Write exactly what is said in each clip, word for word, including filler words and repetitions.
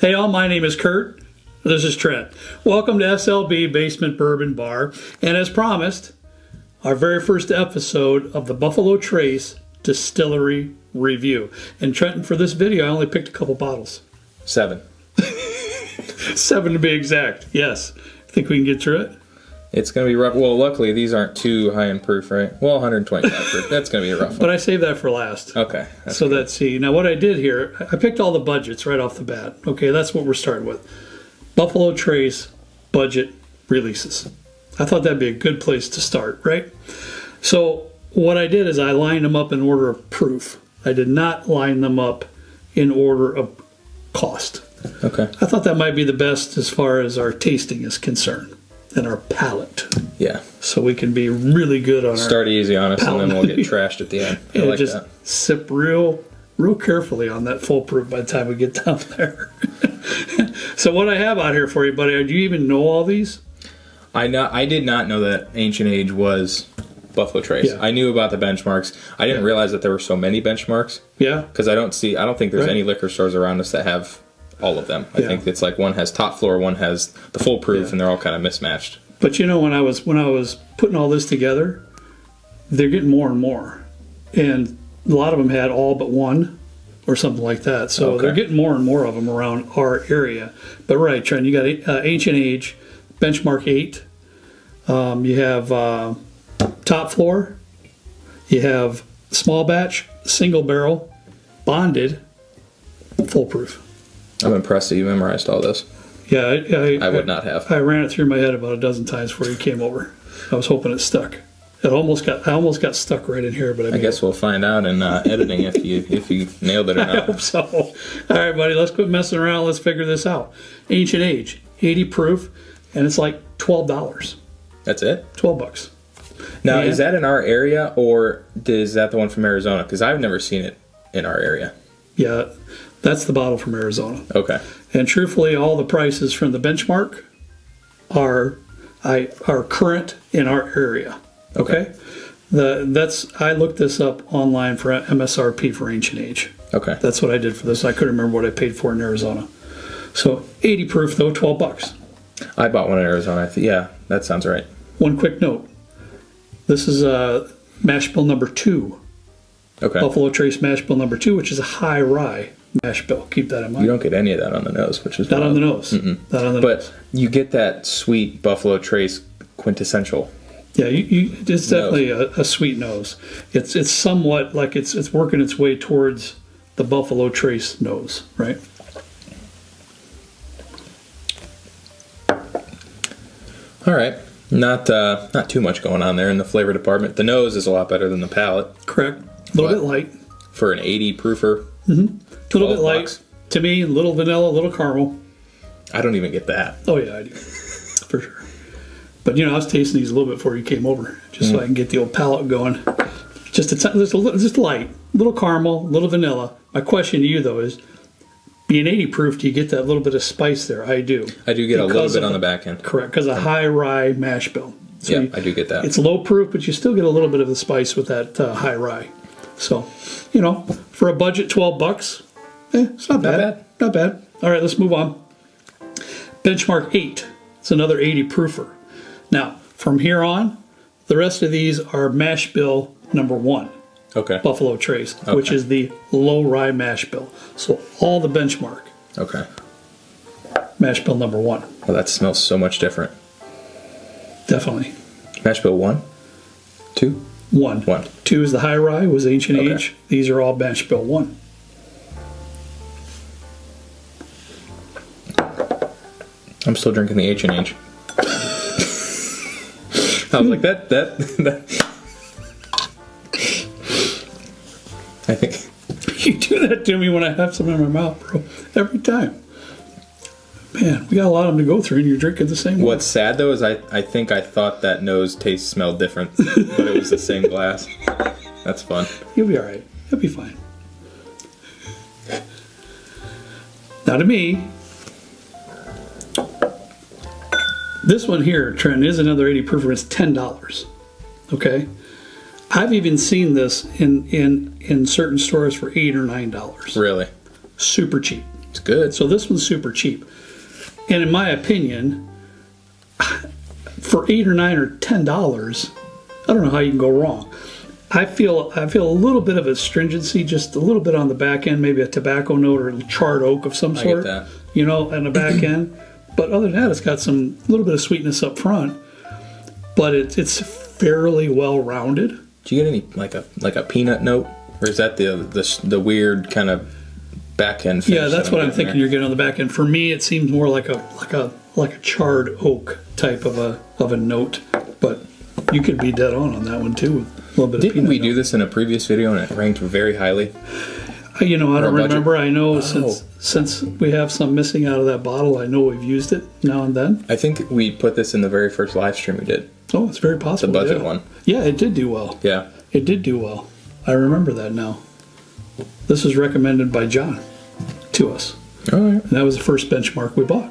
Hey all, my name is Kurt. This is Trent. Welcome to S L B Basement Bourbon Bar. And as promised, our very first episode of the Buffalo Trace Distillery Review. And Trenton, for this video, I only picked a couple bottles. Seven. Seven to be exact, yes. I think we can get through it. It's going to be rough. Well, luckily, these aren't too high in proof, right? Well, one hundred twenty-five proof. That's going to be a rough one. But I saved that for last. Okay. So good. Let's see. Now, what I did here, I picked all the budgets right off the bat. Okay, that's what we're starting with. Buffalo Trace budget releases. I thought that'd be a good place to start, right? So what I did is I lined them up in order of proof. I did not line them up in order of cost. Okay. I thought that might be the best as far as our tasting is concerned. And our palate. Yeah. So we can be really good on Start our Start easy on us palate. And then we'll get trashed at the end. I like just that. Sip real real carefully on that full proof by the time we get down there. So what I have out here for you, buddy, do you even know all these? I know I did not know that Ancient Age was Buffalo Trace. Yeah. I knew about the benchmarks. I didn't yeah. realize that there were so many benchmarks. Yeah. Because I don't see I don't think there's right. any liquor stores around us that have all of them. I yeah. think it's like one has Top Floor, one has the Full Proof, yeah. and they're all kind of mismatched. But you know, when I was when I was putting all this together, they're getting more and more, and a lot of them had all but one, or something like that. So okay. they're getting more and more of them around our area. But right, Trent, you got uh, Ancient Age, Benchmark eight. Um, you have uh, Top Floor. You have Small Batch, Single Barrel, Bonded, Full Proof. I'm impressed that you memorized all this. Yeah, I, I, I would not have. I ran it through my head about a dozen times before you came over. I was hoping it stuck. It almost got. I almost got stuck right in here, but I, I guess it. We'll find out in uh, editing if you if you nailed it or not. I hope so. All right, buddy, let's quit messing around. Let's figure this out. Ancient Age, eighty proof, and it's like twelve dollars. That's it. Twelve bucks. Now, and is that in our area or is that the one from Arizona? Because I've never seen it in our area. Yeah. That's the bottle from Arizona. Okay. And truthfully, all the prices from the benchmark are I are current in our area. Okay. okay. The that's I looked this up online for M S R P for Ancient Age. Okay. That's what I did for this. I couldn't remember what I paid for in Arizona. So eighty proof though, twelve bucks. I bought one in Arizona. I th yeah, that sounds right. One quick note. This is uh, mash bill number two. Okay. Buffalo Trace mash bill number two, which is a high rye mash bill. Keep that in mind. You don't get any of that on the nose, which is not wild. on the nose. Mm -mm. Not on the but nose. You get that sweet Buffalo Trace quintessential. Yeah, you, you, it's definitely a, a sweet nose. It's it's somewhat like it's it's working its way towards the Buffalo Trace nose, right? All right, not uh, not too much going on there in the flavor department. The nose is a lot better than the palate. Correct. A little but bit light for an eighty proofer. Mm-hmm. A little bit light bucks. To me, a little vanilla, a little caramel. I don't even get that. Oh yeah, I do, for sure. But you know, I was tasting these a little bit before you came over, just mm. so I can get the old palate going. Just a, just a little, just light, little caramel, little vanilla. My question to you though is, being eighty proof, do you get that little bit of spice there? I do. I do get because a little bit of, on the back end. Correct, because a high rye mash bill. So yeah, you, I do get that. It's low proof, but you still get a little bit of the spice with that uh, high rye. So, you know, for a budget, twelve bucks. Eh, it's not, not bad. bad. Not bad. All right, let's move on. Benchmark eight. It's another eighty proofer. Now, from here on, the rest of these are mash bill number one. Okay. Buffalo Trace, okay. which is the low rye mash bill. So all the benchmark. Okay. Mash bill number one. Well, that smells so much different. Definitely. Mash bill one? Two? One. One. Two is the high rye, was Ancient okay. Age. These are all mash bill one. I'm still drinking the Ancient Age. I was like, that, that, that. I think. You do that to me when I have some in my mouth, bro. Every time. Man, we got a lot of them to go through, and you're drinking the same What's way. sad, though, is I, I think I thought that nose taste smelled different, but it was the same glass. That's fun. You'll be all right. You'll be fine. Now, to me, this one here, Trent, is another eighty proofer. It's ten dollars. Okay, I've even seen this in in in certain stores for eight or nine dollars. Really, super cheap. It's good. So this one's super cheap. And in my opinion, for eight or nine or ten dollars, I don't know how you can go wrong. I feel I feel a little bit of astringency, just a little bit on the back end, maybe a tobacco note or charred oak of some sort. I get that. You know, on the back end. But other than that, it's got some little bit of sweetness up front. But it's it's fairly well rounded. Do you get any like a like a peanut note, or is that the the, the weird kind of back end finish? Yeah, that's that what I'm, I'm thinking. There. You're getting on the back end. For me, it seems more like a like a like a charred oak type of a of a note. But you could be dead on on that one too. Didn't we do this in a previous video and it ranked very highly? You know, I don't remember. I know since since we have some missing out of that bottle, I know we've used it now and then. I think we put this in the very first live stream we did. Oh, it's very possible. The budget one. Yeah, it did do well. Yeah. It did do well. I remember that now. This was recommended by John to us. All right. And that was the first benchmark we bought.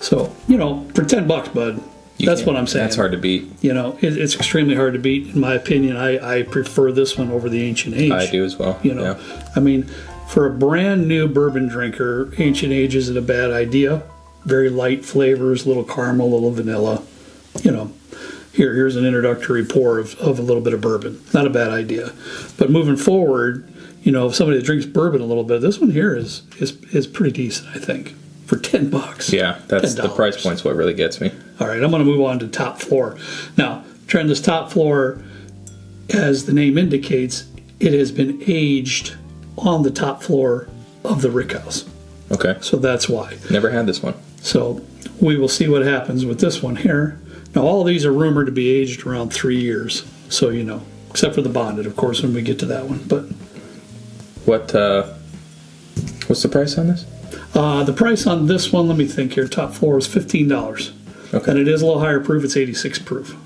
So, you know, for ten bucks, bud. You that's what I'm saying. That's hard to beat. You know, it, it's extremely hard to beat. In my opinion, I, I prefer this one over the Ancient Age. I do as well. You know, yeah. I mean, for a brand new bourbon drinker, Ancient Age isn't a bad idea. Very light flavors, little caramel, little vanilla. You know, here here's an introductory pour of, of a little bit of bourbon. Not a bad idea. But moving forward, you know, if somebody that drinks bourbon a little bit, this one here is is is pretty decent, I think. For ten bucks. Yeah, that's ten dollars. The price point's what really gets me. All right, I'm going to move on to Top Floor. Now, Trent, this Top Floor, as the name indicates, it has been aged on the top floor of the rickhouse. Okay. So that's why. Never had this one. So we will see what happens with this one here. Now, all these are rumored to be aged around three years. So, you know, except for the Bonded, of course, when we get to that one. But what? Uh, what's the price on this? Uh, the price on this one, let me think here, Top Floor is fifteen dollars. Okay. And it is a little higher proof. It's eighty-six proof.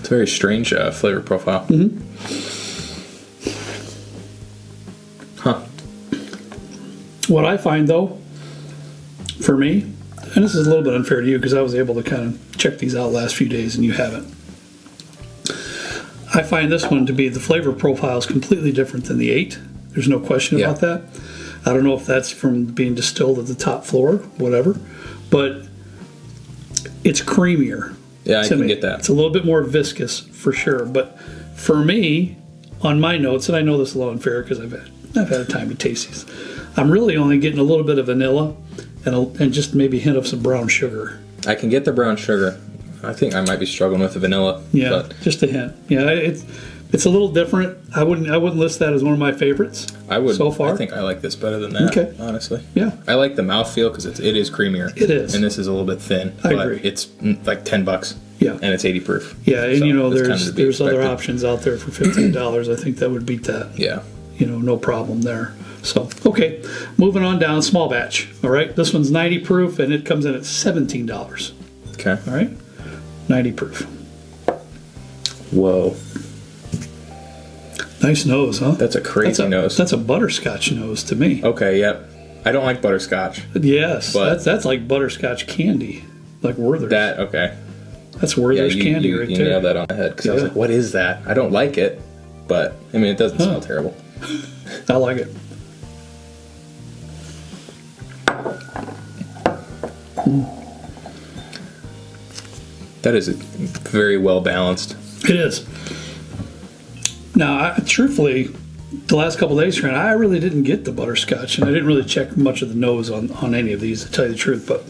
It's a very strange uh, flavor profile. Mm-hmm. Huh. What I find, though, for me, and this is a little bit unfair to you because I was able to kind of check these out last few days and you haven't. I find this one to be, the flavor profile is completely different than the eight. There's no question yeah. about that. I don't know if that's from being distilled at the top floor, whatever, but it's creamier. Yeah, I can me. get that. It's a little bit more viscous for sure, but for me, on my notes, and I know this is a little unfair because I've had, I've had a time to taste these, I'm really only getting a little bit of vanilla and, a, and just maybe a hint of some brown sugar. I can get the brown sugar. I think I might be struggling with the vanilla. Yeah, but just a hint. Yeah, it's it's a little different. I wouldn't I wouldn't list that as one of my favorites. I would so far. I think I like this better than that. Okay, honestly. Yeah, I like the mouthfeel because it's it is creamier. It is, and this is a little bit thin. I but agree. It's like ten bucks. Yeah, and it's eighty proof. Yeah, and so you know there's kind of there's expected. Other options out there for fifteen dollars. I think that would beat that. Yeah, you know, no problem there. So okay, moving on down, small batch. All right, this one's ninety proof, and it comes in at seventeen dollars. Okay. All right. ninety proof. Whoa. Nice nose, huh? That's a crazy that's a, nose. That's a butterscotch nose to me. Okay, yep. I don't like butterscotch. Yes, but that's, that's like butterscotch candy. Like Werther's. That, okay. That's Werther's yeah, you, candy you, right you there. You nailed that on the head because yeah. I was like, what is that? I don't like it, but, I mean, it doesn't huh. smell terrible. I like it. Mm. That is very well balanced. It is. Now, I, truthfully, the last couple of days, I really didn't get the butterscotch, and I didn't really check much of the nose on, on any of these, to tell you the truth. But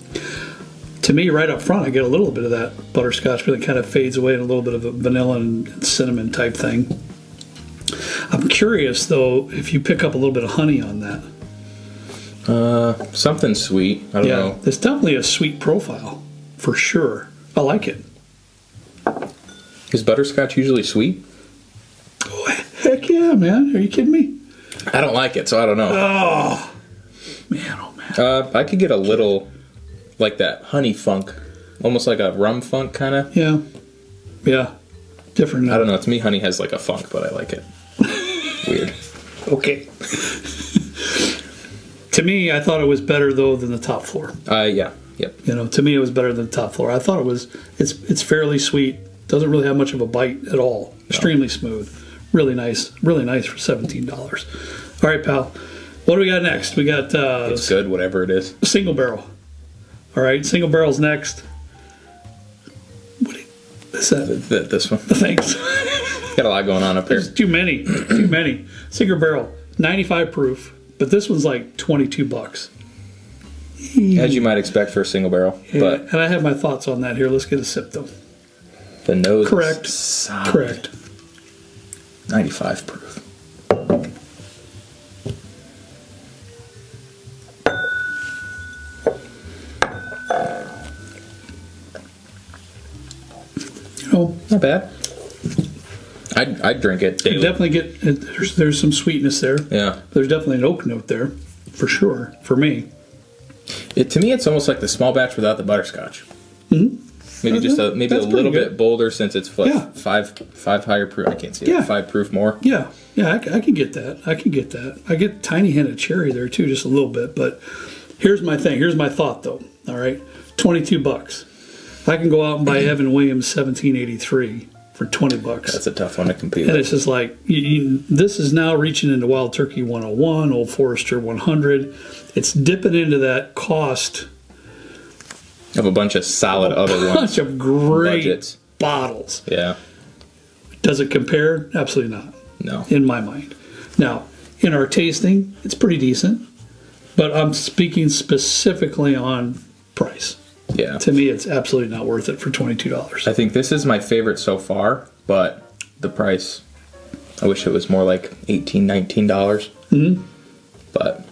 to me, right up front, I get a little bit of that butterscotch, but it kind of fades away in a little bit of a vanilla and cinnamon type thing. I'm curious, though, if you pick up a little bit of honey on that. Uh, something sweet. I don't yeah, know. It's definitely a sweet profile, for sure. I like it. Is butterscotch usually sweet? Oh, heck yeah, man. Are you kidding me? I don't like it, so I don't know. Oh, man, oh, man. Uh, I could get a little, like that honey funk. Almost like a rum funk, kind of. Yeah. Yeah. Different. Now. I don't know. To me, honey has like a funk, but I like it. Weird. Okay. To me, I thought it was better, though, than the top floor. Uh, yeah. Yep. You know, to me it was better than the top floor. I thought it was it's it's fairly sweet. Doesn't really have much of a bite at all. Extremely no. smooth. Really nice. Really nice for seventeen dollars. All right, pal. What do we got next? We got... Uh, it's good, whatever it is. Single Barrel. All right, Single Barrel's next. What is that? Th th this one. Thanks. Got a lot going on up here. There's too many. Too many. Single Barrel. ninety-five proof. But this one's like twenty-two bucks. As you might expect for a single barrel. Yeah, but and I have my thoughts on that here. Let's get a sip, though. The nose Correct. is solid. Correct. ninety-five proof. Oh, not bad. I'd, I'd drink it daily. You definitely get, there's, there's some sweetness there. Yeah. There's definitely an oak note there, for sure, for me. It, to me, it's almost like the small batch without the butterscotch. Mm-hmm. Maybe just a, maybe That's a little bit bolder since it's like yeah. five five higher proof. I can't see yeah. it. Five proof more. Yeah, yeah, I, I can get that. I can get that. I get a tiny hint of cherry there too, just a little bit. But here's my thing. Here's my thought though. All right, twenty-two bucks. I can go out and buy Evan Williams seventeen eighty-three for twenty bucks. That's a tough one to compete with. And it's just like you, you, this is now reaching into Wild Turkey one oh one, Old Forester one hundred. It's dipping into that cost. Of a bunch of solid other ones. A bunch of great budgets. bottles. Yeah. Does it compare? Absolutely not. No. In my mind. Now, in our tasting, it's pretty decent. But I'm speaking specifically on price. Yeah. To me, it's absolutely not worth it for twenty-two dollars. I think this is my favorite so far, but the price, I wish it was more like eighteen dollars, nineteen dollars. Mm-hmm. But...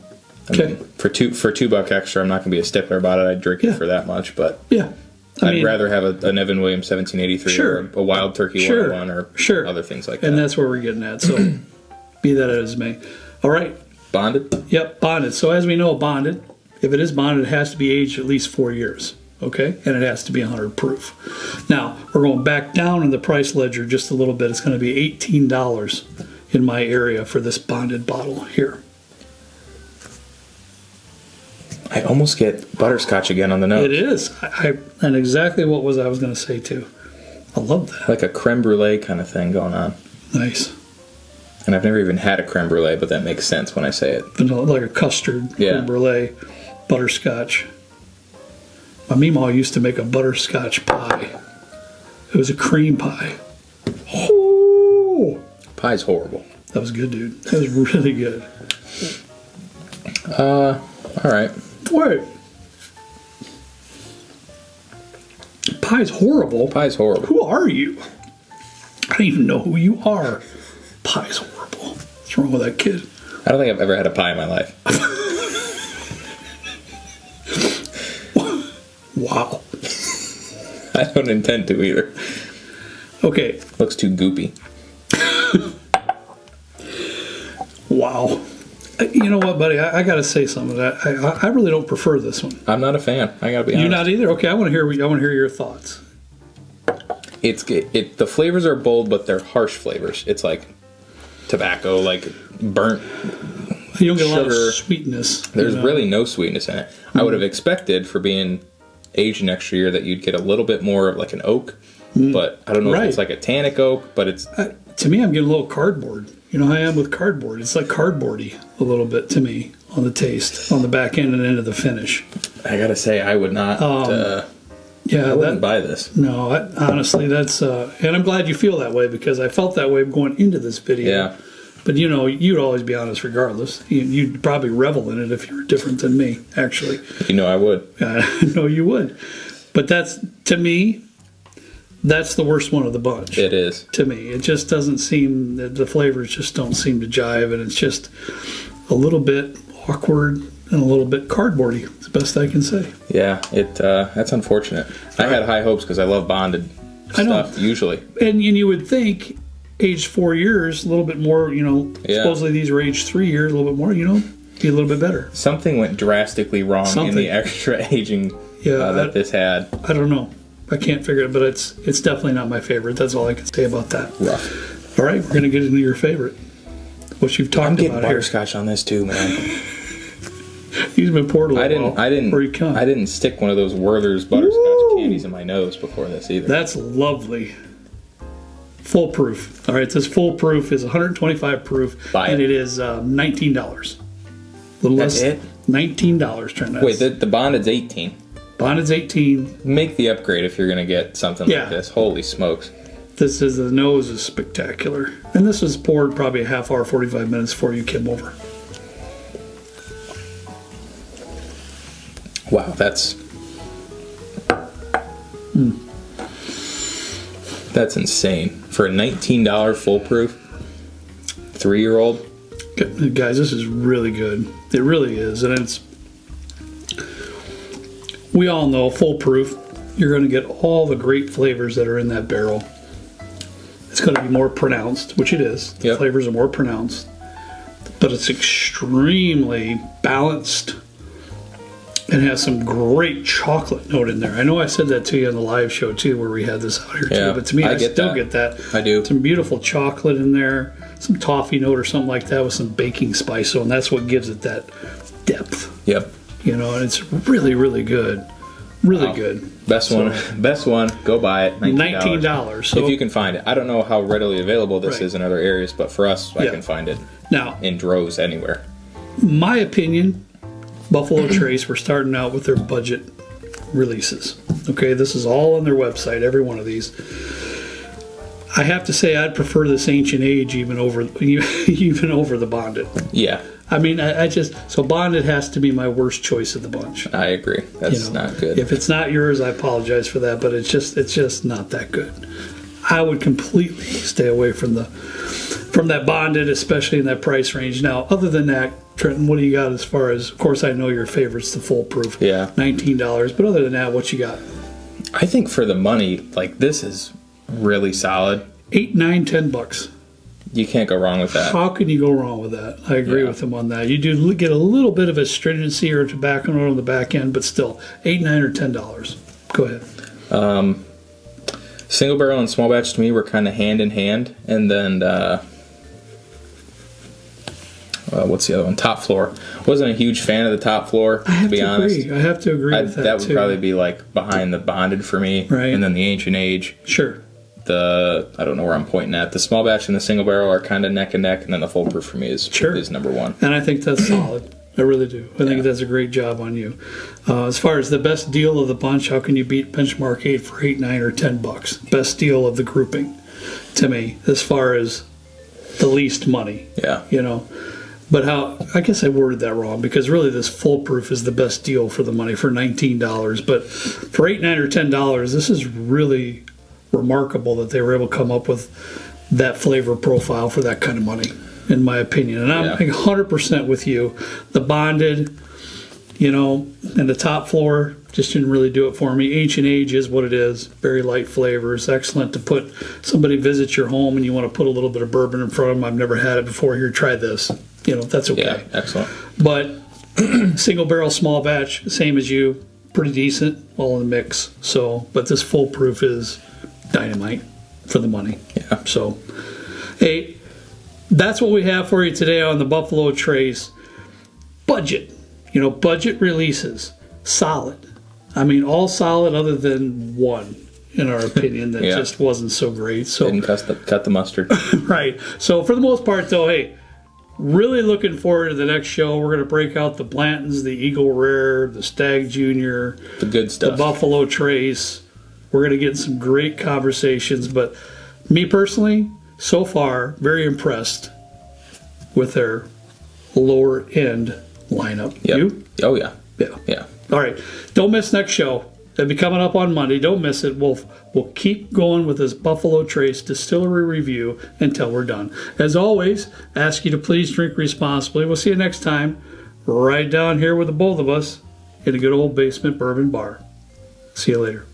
I okay. mean, for two for two buck extra, I'm not going to be a stickler about it. I'd drink yeah. it for that much, but yeah, I I'd mean, rather have a, an Evan Williams seventeen eighty-three sure. or a Wild Turkey sure. one oh one or sure. other things like that. And that's where we're getting at. So be that as may. All right, bonded. Yep, bonded. So as we know, bonded. If it is bonded, it has to be aged at least four years. Okay, and it has to be one hundred proof. Now we're going back down in the price ledger just a little bit. It's going to be eighteen dollars in my area for this bonded bottle here. I almost get butterscotch again on the nose. It is. I, I, and exactly what was I was going to say, too. I love that. Like a creme brulee kind of thing going on. Nice. And I've never even had a creme brulee, but that makes sense when I say it. Vanilla, like a custard, yeah. creme brulee, butterscotch. My meemaw used to make a butterscotch pie. It was a cream pie. Oh! Pie's horrible. That was good, dude. That was really good. Uh, all right. Wait. Pie's horrible. Pie's horrible. Who are you? I don't even know who you are. Pie's horrible. What's wrong with that kid? I don't think I've ever had a pie in my life. Wow. I don't intend to either. Okay. Looks too goopy. Wow. You know what, buddy? I, I got to say something. I, I I really don't prefer this one. I'm not a fan. I got to be honest. You're not either. Okay, I want to hear. I want to hear your thoughts. It's it. The flavors are bold, but they're harsh flavors. It's like tobacco, like burnt. You don't get sugar. A lot of sweetness. There's you know? really no sweetness in it. Mm-hmm. I would have expected for being aged an extra year that you'd get a little bit more of like an oak, mm-hmm. but I don't know right. if it's like a tannic oak, but it's. I, to me, I'm getting a little cardboard. You know how I am with cardboard. It's like cardboardy a little bit to me on the taste, on the back end and end of the finish. I gotta say, I would not. Um, uh, yeah, I wouldn't that, buy this. No, I, honestly, that's. Uh, and I'm glad you feel that way because I felt that way going into this video. Yeah. But you know, you'd always be honest regardless. You, you'd probably revel in it if you were different than me, actually. You know, I would. I know you would. But that's to me. That's the worst one of the bunch. It is. To me. It just doesn't seem, the flavors just don't seem to jive, and it's just a little bit awkward and a little bit cardboardy. It's the best I can say. Yeah, it. Uh, that's unfortunate. All I had high hopes because I love bonded I stuff, know. usually. And, and you would think, aged four years, a little bit more, you know, yeah. supposedly these are aged three years, a little bit more, you know, be a little bit better. Something went drastically wrong Something. in the extra aging yeah, uh, that I, this had. I don't know. I can't figure it, but it's it's definitely not my favorite. That's all I can say about that. Rough. All right, we're gonna get into your favorite, what you've talked about here. I'm getting butterscotch on this too, man. He's been poured a little. I didn't. I didn't. I didn't stick one of those Werther's butterscotch Woo! candies in my nose before this either. That's lovely. Full Proof. All right, it says Full Proof is one twenty-five proof. Buy it. And it is uh, nineteen dollars. Little That's less, it? nineteen dollars. Trent, wait, the, the Bonded's eighteen dollars. Bonded's eighteen dollars. Make the upgrade if you're going to get something yeah. like this. Holy smokes. This is, the nose is spectacular. And this was poured probably a half hour, forty-five minutes before you came over. Wow, that's... Mm. That's insane. For a nineteen dollar Full Proof, three-year-old. Guys, this is really good. It really is. And it's... We all know Full Proof, you're going to get all the great flavors that are in that barrel. It's going to be more pronounced, which it is. The yep. flavors are more pronounced. But it's extremely balanced and has some great chocolate note in there. I know I said that to you on the live show, too, where we had this out here, yeah, too. But to me, I, I get still that. get that. I do. Some beautiful chocolate in there, some toffee note or something like that with some baking spice. So, and that's what gives it that depth. Yep. You know, and it's really, really good. Really wow. good. Best so, one. Best one. Go buy it. nineteen dollars. nineteen dollars so if you can find it. I don't know how readily available this right. is in other areas, but for us, yeah. I can find it now in droves anywhere. My opinion... Buffalo Trace, we're starting out with their budget releases. Okay, this is all on their website, every one of these. I have to say I'd prefer this Ancient Age even over even over the Bonded. Yeah. I mean, I, I just, so Bonded has to be my worst choice of the bunch. I agree. That's you know, not good. If it's not yours, I apologize for that, but it's just it's just not that good. I would completely stay away from the from that Bonded, especially in that price range. Now, other than that, Trenton, what do you got as far as, of course, I know your favorite's the Full Proof. Yeah. nineteen dollars. But other than that, what you got? I think for the money, like, this is really solid. Eight, nine, ten bucks. You can't go wrong with that. How can you go wrong with that? I agree yeah. with him on that. You do get a little bit of astringency or tobacco note on the back end, but still, eight, nine, or ten dollars. Go ahead. Um, single barrel and small batch to me were kind of hand in hand, and then. Uh, Uh, what's the other one? Top Floor. Wasn't a huge fan of the Top Floor, I have to be to honest. Agree. I have to agree I, with that, That would too. probably be, like, behind the Bonded for me. Right. And then the Ancient Age. Sure. The, I don't know where I'm pointing at. The Small Batch and the Single Barrel are kind of neck and neck, and then the Full Proof for me is, sure. is number one. And I think that's solid. I really do. I think yeah. that's a great job on you. Uh, as far as the best deal of the bunch, how can you beat Benchmark eight for eight, nine, or ten bucks? Best deal of the grouping, to me, as far as the least money. Yeah. You know? But how, I guess I worded that wrong, because really this Full Proof is the best deal for the money for nineteen dollars. But for eight dollars, nine dollars, or ten dollars, this is really remarkable that they were able to come up with that flavor profile for that kind of money, in my opinion. And I'm yeah. one hundred percent with you. The Bonded, you know, and the Top Floor just didn't really do it for me. Ancient Age is what it is, very light flavors. Excellent to put, somebody visits your home and you want to put a little bit of bourbon in front of them. I've never had it before. Here, try this. You know, that's okay. Yeah, excellent. But single barrel, small batch, same as you, pretty decent, all in the mix. So, but this Full Proof is dynamite for the money. Yeah. So, hey, that's what we have for you today on the Buffalo Trace budget. You know, budget releases, solid. I mean, all solid other than one, in our opinion, that yeah. just wasn't so great. So didn't cut the, cut the mustard. Right. So, for the most part, though, hey, really looking forward to the next show. We're going to break out the Blanton's, the Eagle Rare, the Stagg Junior The good stuff. The Buffalo Trace. We're going to get some great conversations. But me personally, so far, very impressed with their lower-end lineup. Yep. You? Oh, yeah. Yeah. Yeah. All right. Don't miss next show. It'll be coming up on Monday. Don't miss it. We'll, we'll keep going with this Buffalo Trace Distillery Review until we're done. As always, ask you to please drink responsibly. We'll see you next time right down here with the both of us in a good old basement bourbon bar. See you later.